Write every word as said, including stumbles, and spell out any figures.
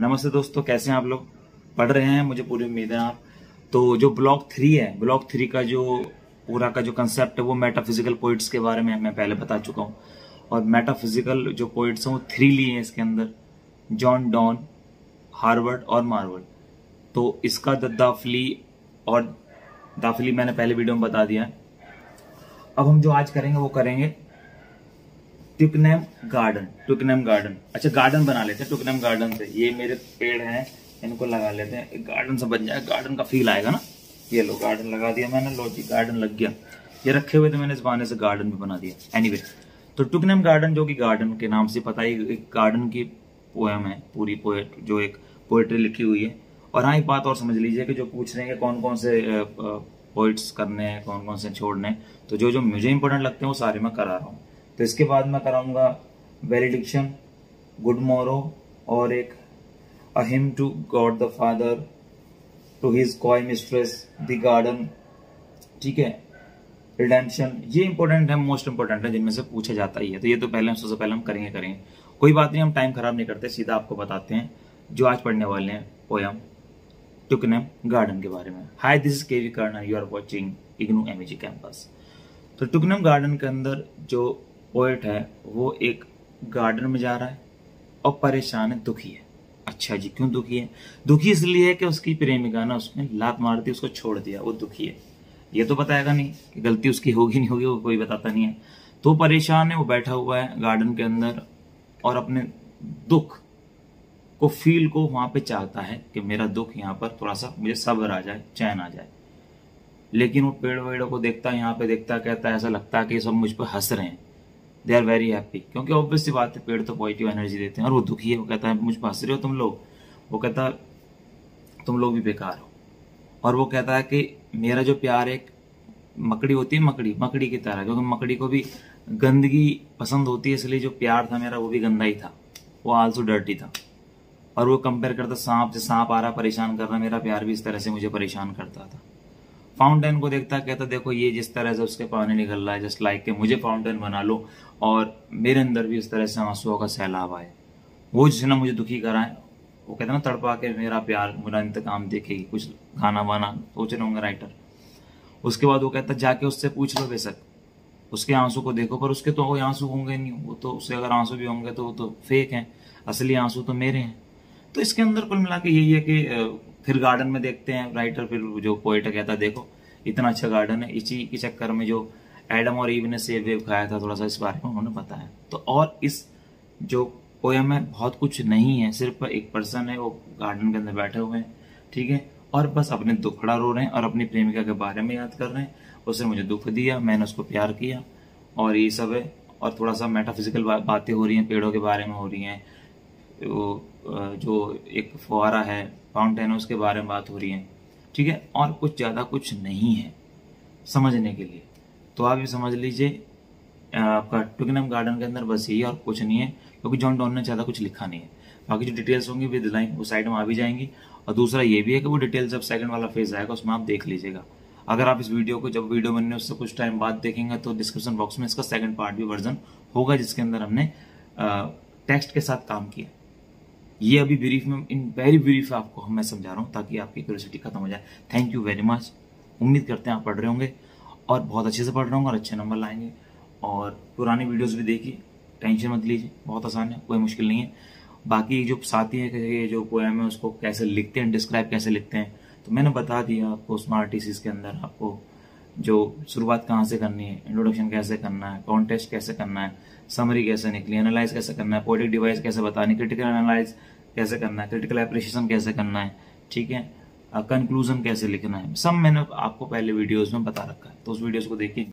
नमस्ते दोस्तों, कैसे हैं आप लोग? पढ़ रहे हैं, मुझे पूरी उम्मीद है आप। तो जो ब्लॉक थ्री है, ब्लॉक थ्री का जो पूरा का जो कंसेप्ट है वो मेटाफिजिकल पोइट्स के बारे में मैं पहले बता चुका हूँ। और मेटाफिजिकल जो पोइट्स हैं वो थ्री लिए हैं इसके अंदर, जॉन डॉन, हार्वर्ड और मार्वर्ड। तो इसका दाफली और दाफली मैंने पहले वीडियो में बता दिया है। अब हम जो आज करेंगे वो करेंगे ट्विकनैम गार्डन। ट्विकनैम गार्डन, अच्छा गार्डन बना लेते हैं ट्विकनैम गार्डन से। ये मेरे पेड़ हैं, इनको लगा लेते हैं, गार्डन से बन जाए, गार्डन का फील आएगा ना। ये लो, गार्डन लगा दिया मैंने, लो जी गार्डन लग गया। ये रखे हुए थे मैंने, इस बहाने से गार्डन भी बना दिया। एनीवे, तो ट्विकनैम गार्डन जो कि गार्डन के नाम से पता ही, एक गार्डन की पोएम है, पूरी पोएट जो एक पोएट्री लिखी हुई है। और हाँ, एक बात और समझ लीजिए कि जो पूछ रहे हैं कौन कौन से पोइट्स करने हैं, कौन कौन से छोड़ने हैं, तो जो जो मुझे इंपॉर्टेंट लगते हैं वो सारे मैं करा रहा हूँ। तो इसके बाद मैं कराऊंगा वेलिडिक्शन, गुड मोरो और एक a hymn to God the father, to his coy mistress, the garden, ठीक है, रिडेम्पशन। ये इंपॉर्टेंट है, मोस्ट इंपॉर्टेंट है, जिनमें से पूछा जाता ही है। तो ये तो पहले सबसे पहले हम करेंगे करेंगे कोई बात नहीं, हम टाइम खराब नहीं करते, सीधा आपको बताते हैं जो आज पढ़ने वाले हैं पोयम ट्विकनैम गार्डन के बारे में। Hi, this is K V Karnan, you are watching IGNOU MG campus. तो ट्विकनैम गार्डन के अंदर जो पोएट है वो एक गार्डन में जा रहा है और परेशान है, दुखी है। अच्छा जी, क्यों दुखी है? दुखी इसलिए है कि उसकी प्रेमिका ने उसने लात मार दी, उसको छोड़ दिया, वो दुखी है। ये तो बताएगा नहीं कि गलती उसकी होगी नहीं होगी, वो कोई बताता नहीं है। तो परेशान है, वो बैठा हुआ है गार्डन के अंदर और अपने दुख को, फील को वहां पे चाहता है कि मेरा दुख यहाँ पर थोड़ा सा मुझे सब्र आ जाए, चैन आ जाए। लेकिन वो पेड़ वेड़ों को देखता है, यहाँ पे देखता, कहता है ऐसा लगता है कि सब मुझ पर हंस रहे हैं, दे आर वेरी हैप्पी, क्योंकि ऑब्वियस सी बात है पेड़ तो पॉजिटिव एनर्जी देते हैं। और वो दुखी है, वो कहता है मुझ पर हंस रहे हो तुम लोग, वो कहता है तुम लोग भी बेकार हो। और वो कहता है कि मेरा जो प्यार एक मकड़ी होती है, मकड़ी मकड़ी की तरह, क्योंकि मकड़ी को भी गंदगी पसंद होती है, इसलिए जो प्यार था मेरा वो भी गंदा ही था, वो आल्सो डर्टी था। और वो कंपेयर करता सांप से, सांप आ रहा परेशान कर रहा, मेरा प्यार भी इस तरह से मुझे परेशान करता था। फाउंटेन को देखता, कहता देखो ये जिस तरह से उसके पानी निकल रहा है, जस्ट लाइक के मुझे फाउंटेन बना लो और मेरे अंदर भी इस तरह से आंसुओं का सैलाब आए। वो जिसने मुझे दुखी कराए, वो कहता ना तड़पा के मेरा प्यार मेरा इंतकाम देखेगी, कुछ गाना वाना सोच रहे होंगे राइटर। उसके बाद वो कहता जाके उससे पूछ लो, बेशक उसके आंसू को देखो, पर उसके तो कोई आंसू होंगे नहीं, वो तो उससे अगर आंसू भी होंगे तो वो तो फेक हैं, असली आंसू तो मेरे हैं। तो इसके अंदर कुल मिला के यही है कि फिर गार्डन में देखते हैं राइटर, फिर जो पोएट कहता है देखो इतना अच्छा गार्डन है, इसी के चक्कर में जो एडम और ईव ने सेब वेब खाया था, थोड़ा सा इस बारे में उन्होंने बताया। तो और इस जो पोएम में बहुत कुछ नहीं है, सिर्फ एक पर्सन है, वो गार्डन के अंदर बैठे हुए हैं, ठीक है, और बस अपने दुखड़ा रो रहे हैं और अपनी प्रेमिका के बारे में याद कर रहे हैं, उसने मुझे दुख दिया, मैंने उसको प्यार किया, और ये सब है। और थोड़ा सा मेटाफिजिकल बातें हो रही हैं, पेड़ों के बारे में हो रही हैं, वो जो एक फुहारा है, फाउंटेन है, उसके बारे में बात हो रही है, ठीक है, और कुछ ज़्यादा कुछ नहीं है समझने के लिए। तो आप ये समझ लीजिए आपका ट्विकनैम गार्डन के अंदर बस यही और कुछ नहीं है, क्योंकि जॉन डॉन ने ज़्यादा कुछ लिखा नहीं है। बाकी जो डिटेल्स होंगी वे दिलाई वो साइड में आ भी जाएंगी। और दूसरा ये भी है कि वो डिटेल्स जब सेकंड वाला फेज आएगा उसमें आप देख लीजिएगा। अगर आप इस वीडियो को जब वीडियो बनने उससे कुछ टाइम बाद देखेंगे तो डिस्क्रिप्शन बॉक्स में इसका सेकेंड पार्ट भी वर्जन होगा, जिसके अंदर हमने टेक्स्ट के साथ काम किया। ये अभी ब्रीफ में, इन वेरी ब्रीफ आपको हम मैं समझा रहा हूँ ताकि आपकी क्यूरियोसिटी खत्म हो जाए। Thank you very much. उम्मीद करते हैं आप पढ़ रहे होंगे और बहुत अच्छे से पढ़ रहे होंगे और अच्छे नंबर लाएंगे। और पुरानी वीडियोस भी देखिए, टेंशन मत लीजिए, बहुत आसान है, कोई मुश्किल नहीं है। बाकी जो साथी है कि जो पोएम है उसको कैसे लिखते हैं, डिस्क्राइब कैसे लिखते हैं, तो मैंने बता दिया आपको स्मार्ट टीसीज के अंदर आपको जो शुरुआत कहाँ से करनी है, इंट्रोडक्शन कैसे करना है, कॉन्टेस्ट कैसे करना है, समरी कैसे निकली, एनालाइज कैसे करना है, पोएटिक डिवाइस कैसे बतानी, क्रिटिकल एनालाइज कैसे करना है, क्रिटिकल एप्रिसिएशन कैसे करना है, ठीक है, कंक्लूजन कैसे लिखना है, सब मैंने आपको पहले वीडियोस में बता रखा है। तो उस वीडियोस को देखिए।